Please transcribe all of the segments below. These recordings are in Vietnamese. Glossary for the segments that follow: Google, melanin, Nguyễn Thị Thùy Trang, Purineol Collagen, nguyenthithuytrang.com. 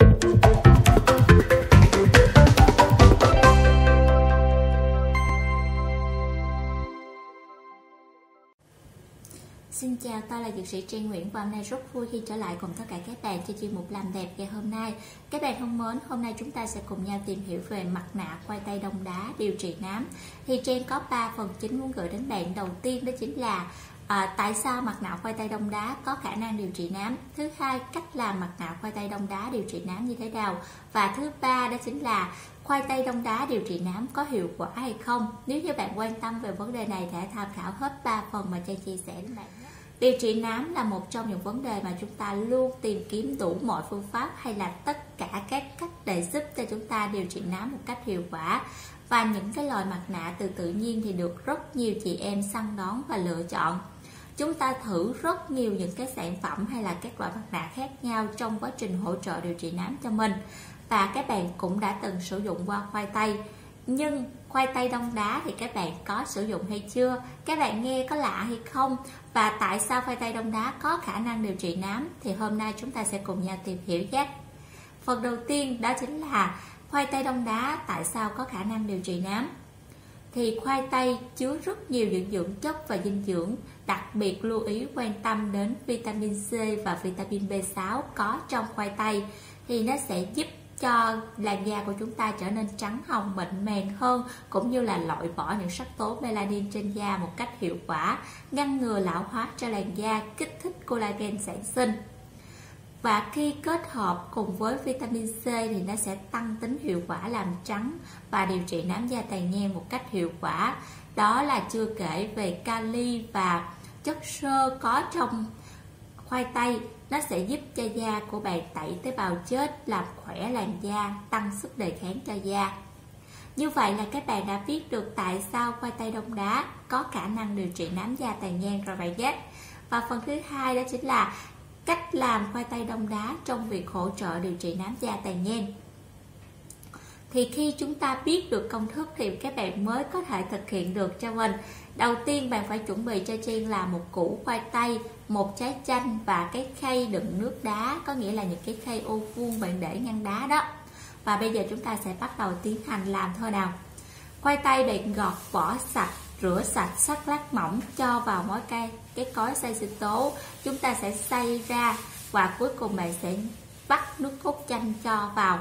Xin chào, tôi là dược sĩ Trang Nguyễn và hôm nay rất vui khi trở lại cùng tất cả các bạn cho chuyên mục Làm Đẹp ngày hôm nay. Các bạn thân mến, hôm nay chúng ta sẽ cùng nhau tìm hiểu về mặt nạ khoai tây đông đá điều trị nám. Thì Trang có 3 phần chính muốn gửi đến bạn. Đầu tiên đó chính là tại sao mặt nạ khoai tây đông đá có khả năng điều trị nám. Thứ hai, cách làm mặt nạ khoai tây đông đá điều trị nám như thế nào. Và thứ ba đó chính là khoai tây đông đá điều trị nám có hiệu quả hay không. Nếu như bạn quan tâm về vấn đề này hãy tham khảo hết 3 phần mà Trang chia sẻ đến bạn. Điều trị nám là một trong những vấn đề mà chúng ta luôn tìm kiếm đủ mọi phương pháp hay là tất cả các cách để giúp cho chúng ta điều trị nám một cách hiệu quả. Và những cái loại mặt nạ từ tự nhiên thì được rất nhiều chị em săn đón và lựa chọn. Chúng ta thử rất nhiều những cái sản phẩm hay là các loại mặt nạ khác nhau trong quá trình hỗ trợ điều trị nám cho mình. Và các bạn cũng đã từng sử dụng qua khoai tây. Nhưng khoai tây đông đá thì các bạn có sử dụng hay chưa? Các bạn nghe có lạ hay không? Và tại sao khoai tây đông đá có khả năng điều trị nám? Thì hôm nay chúng ta sẽ cùng nhau tìm hiểu nhé. Phần đầu tiên đó chính là khoai tây đông đá tại sao có khả năng điều trị nám? Thì khoai tây chứa rất nhiều những dưỡng chất và dinh dưỡng, đặc biệt lưu ý quan tâm đến vitamin C và vitamin B6 có trong khoai tây. Thì nó sẽ giúp cho làn da của chúng ta trở nên trắng hồng mịn màng hơn, cũng như là loại bỏ những sắc tố melanin trên da một cách hiệu quả, ngăn ngừa lão hóa cho làn da, kích thích collagen sản sinh. Và khi kết hợp cùng với vitamin C thì nó sẽ tăng tính hiệu quả làm trắng và điều trị nám da tàn nhang một cách hiệu quả. Đó là chưa kể về kali và chất xơ có trong khoai tây, nó sẽ giúp cho da của bạn tẩy tế bào chết, làm khỏe làn da, tăng sức đề kháng cho da. Như vậy là các bạn đã biết được tại sao khoai tây đông đá có khả năng điều trị nám da tàn nhang rồi bạn nhé. Và phần thứ hai đó chính là cách làm khoai tây đông đá trong việc hỗ trợ điều trị nám da tàn nhang. Thì khi chúng ta biết được công thức thì các bạn mới có thể thực hiện được cho mình. Đầu tiên bạn phải chuẩn bị cho Trang là một củ khoai tây, một trái chanh và cái khay đựng nước đá, có nghĩa là những cái khay ô vuông bạn để ngăn đá đó. Và bây giờ chúng ta sẽ bắt đầu tiến hành làm thôi nào. Khoai tây bạn gọt vỏ sạch, rửa sạch, sắc lát mỏng, cho vào mỗi cái cối xay sinh tố. Chúng ta sẽ xay ra và cuối cùng bạn sẽ vắt nước cốt chanh cho vào.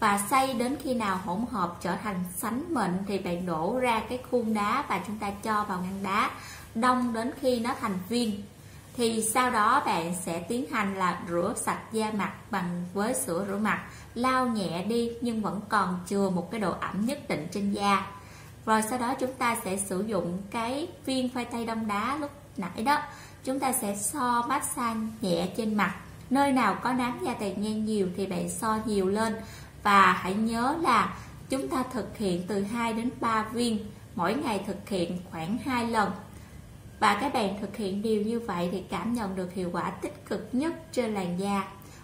Và xay đến khi nào hỗn hợp trở thành sánh mịn thì bạn đổ ra cái khuôn đá và chúng ta cho vào ngăn đá, đông đến khi nó thành viên. Thì sau đó bạn sẽ tiến hành là rửa sạch da mặt bằng với sữa rửa mặt, lau nhẹ đi nhưng vẫn còn chừa một cái độ ẩm nhất định trên da. Rồi sau đó chúng ta sẽ sử dụng cái viên khoai tây đông đá lúc nãy đó, chúng ta sẽ so massage nhẹ trên mặt. Nơi nào có nám da tàn nhang nhiều thì bạn so nhiều lên. Và hãy nhớ là chúng ta thực hiện từ 2 đến 3 viên, mỗi ngày thực hiện khoảng 2 lần. Và các bạn thực hiện điều như vậy thì cảm nhận được hiệu quả tích cực nhất trên làn da.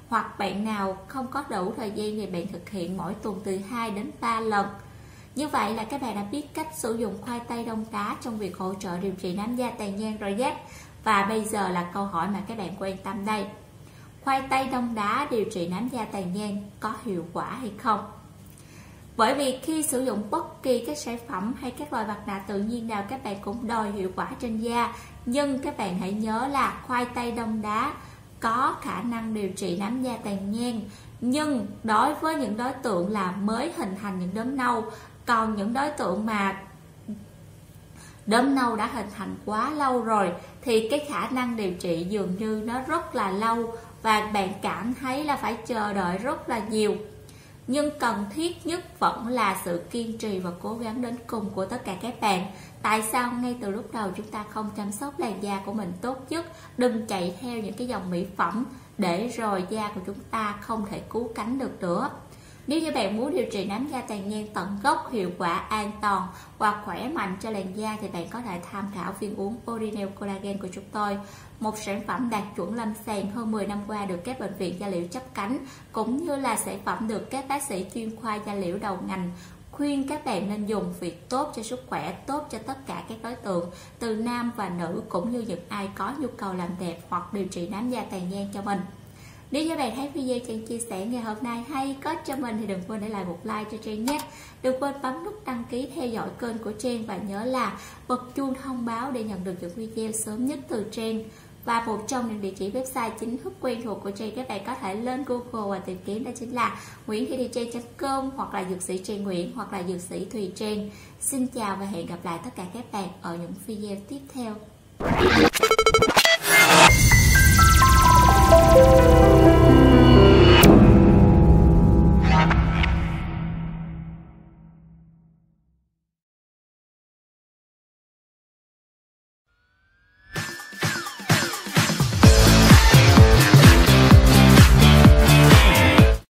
Hoặc bạn nào không có đủ thời gian thì bạn thực hiện mỗi tuần từ 2 đến 3 lần. Như vậy là các bạn đã biết cách sử dụng khoai tây đông đá trong việc hỗ trợ điều trị nám da tàn nhang rồi nhé. Và bây giờ là câu hỏi mà các bạn quan tâm đây. Khoai tây đông đá điều trị nám da tàn nhang có hiệu quả hay không? Bởi vì khi sử dụng bất kỳ các sản phẩm hay các loại mặt nạ tự nhiên nào các bạn cũng đòi hiệu quả trên da. Nhưng các bạn hãy nhớ là khoai tây đông đá có khả năng điều trị nám da tàn nhang. Nhưng đối với những đối tượng là mới hình thành những đốm nâu, còn những đối tượng mà đốm nâu đã hình thành quá lâu rồi thì cái khả năng điều trị dường như nó rất là lâu và bạn cảm thấy là phải chờ đợi rất là nhiều. Nhưng cần thiết nhất vẫn là sự kiên trì và cố gắng đến cùng của tất cả các bạn. Tại sao ngay từ lúc đầu chúng ta không chăm sóc làn da của mình tốt nhất, đừng chạy theo những cái dòng mỹ phẩm để rồi da của chúng ta không thể cứu cánh được nữa. Nếu như bạn muốn điều trị nám da tàn nhang tận gốc, hiệu quả, an toàn và khỏe mạnh cho làn da thì bạn có thể tham khảo viên uống Purineol Collagen của chúng tôi. Một sản phẩm đạt chuẩn lâm sàng hơn 10 năm qua được các bệnh viện da liễu chấp cánh, cũng như là sản phẩm được các bác sĩ chuyên khoa da liễu đầu ngành khuyên các bạn nên dùng vì tốt cho sức khỏe, tốt cho tất cả các đối tượng, từ nam và nữ cũng như những ai có nhu cầu làm đẹp hoặc điều trị nám da tàn nhang cho mình. Nếu các bạn thấy video Trang chia sẻ ngày hôm nay hay có cho mình thì đừng quên để lại một like cho Trang nhé. Đừng quên bấm nút đăng ký theo dõi kênh của Trang và nhớ là bật chuông thông báo để nhận được những video sớm nhất từ Trang. Và một trong những địa chỉ website chính thức quen thuộc của Trang, các bạn có thể lên Google và tìm kiếm, đó chính là nguyenthithuytrang.com hoặc là dược sĩ Trang Nguyễn hoặc là dược sĩ Thùy Trang. Xin chào và hẹn gặp lại tất cả các bạn ở những video tiếp theo.